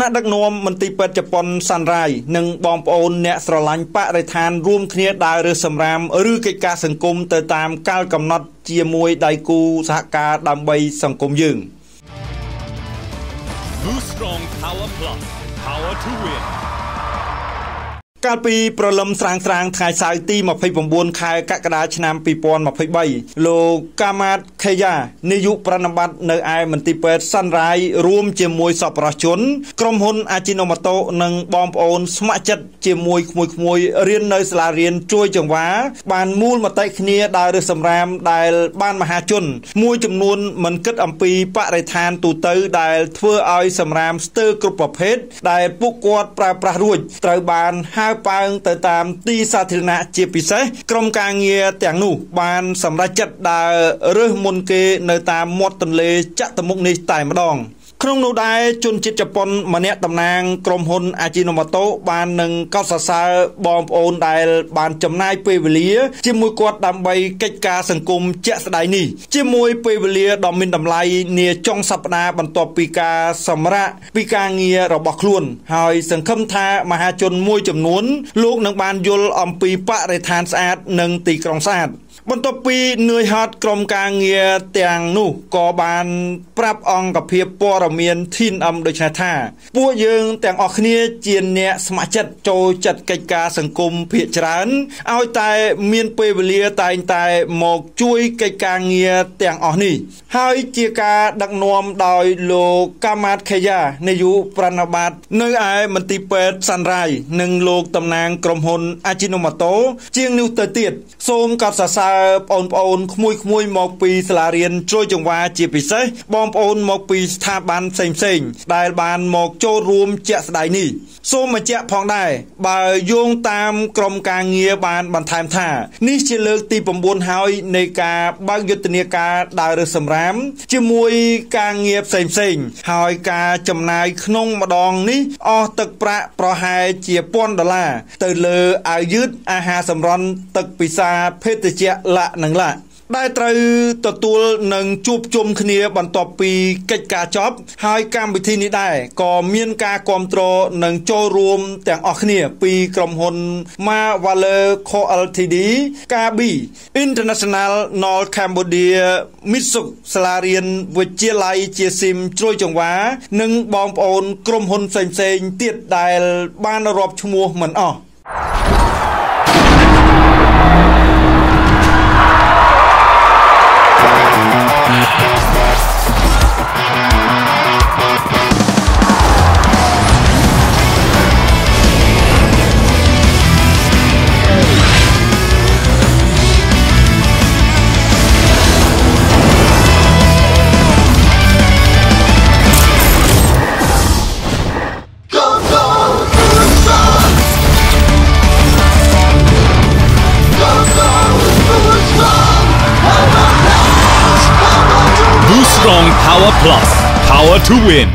ณะดักนวมมันตีเปิดจับปอนซันไรหนึ่งบอมโอนเนสระลังปะไรทานร่วมเคลียดาเรือสำรามหรือกิจการสังคมเติมตามก้าวกำหนดเจียมวยไดกูสหการดำใบสังคมยืง Blue Strong Power Plus Power to Winการปีประลมสางสางทายสายตีมาพยปมบวนคายกระดาชนามปีปอนมาพยใบโลกามาเคยานิยุประนบัตเนอายมันติเปิดสั้นไรรวมเจียมวยสอบประชนกรมหุนอาจิโนมาโตหนึ่งบอมโอนสมัจัดเจียมวยขมวยเรียนเนยสลาเรียนช่วยจังหวะบานมูลมาไตคเนียได้เรือสำรามได้บ้านมหาชนมวยจำนวนมันกึศอัมปีปะไรทานตูเตอได้เพื่อเอาสำรามสเตอร์กรุปประเภทได้ปุกกวดปลาปลารุ่ยไตรบานปางเติมตามตีสาธารณะเจียปิเสกรมการเงียแต่งหนูบานสำหรับจัดดาเรื่องมนเกเนตามมดตันเลจะตมุกในไต่มาดองขนมนูได้จนจิตจับปนมาเนะตำนางกรมหนอาจิโนมาโตบานหนึ่งเก้าสาสาบอมโอนได้บานจำนายเปรย์เวเลียจิมวยกวดดำใบกิจการสังคมเจสไดนี่จิมวยเปรย์เวเลียดอมมินดำไลเนียจ้องสัปนาบรรทบปีกาสมระปีกาเงียระบกล้วนหอยสังคมทามหาชนมวยจำนวนลูกหนึ่งบานยลอมปีปะไรทานสะอาดหนึ่งตีกรองสะอาดบนตปีเนื่อยหัดกรมการเงียเตียงนู่กอบานปรับองกับเพียบปอระเมียนทิ้นอำโดยชาท่าปัวยิงเตียงออกเนียเจียนเนียสมัจัดโจจัดกิจการสังคมเพียจรันเอาใจเมียนเปรเลียตายตายหมกช่วยกิจการเงียเตียงออกนี่ให้เจียกาดักนวมดอยโลกามาขยาในยุปรนบัตเนื้อไอมันตีเปิดสันไรหนึ่งโลกตำนางกรมหนอาจิโนมาโตเจียงนิวเตเตียดโสมกับสาสาปอนปอนขมุยหมอกปีสลาเรียนช่วยจังหวะเจียปิเสบอมปอนหมอกปีสถาบันเซ็งได้บานหมอกโจรวมเจสไดนี่โซมาเจพองได้บ่ายโยงตามกรมการเงียบานบันทามท่านี่เชลกตีปมบนหอยในกาบางยุติเนียกาดาวเรือสำรามเจมวยการเงียบเซ็งหอยกาจำนายขนมมาดองนี่ออตึกประประหายเจียป้อนดอลลาร์เตลเลออายุดอาหารสำรอนตึกปิซาเพชรเจละหนังละได้ตรึตตัวหนึ่งจูบจมเนียบันต่อปีกิจการจ็อบหายกรรมวิธีนี้ได้ก่อเมียนกากรมตรหนึ่งโจรวมแต่งออกเนียปีกรมหนมาวาเลโคอลทีดีกาบีอินเตอร์เนชั่นแนลนอร์แคนเบเดียมิสุสลาเรียนวิเชียไลเจียซิมช่วยจังหวะหนึ่งบอมโอนกรมหนเซ็งเตียดได้บ้านรอบชั่วโมงเหมือนอ๋อStrong Power Plus, Power to Win.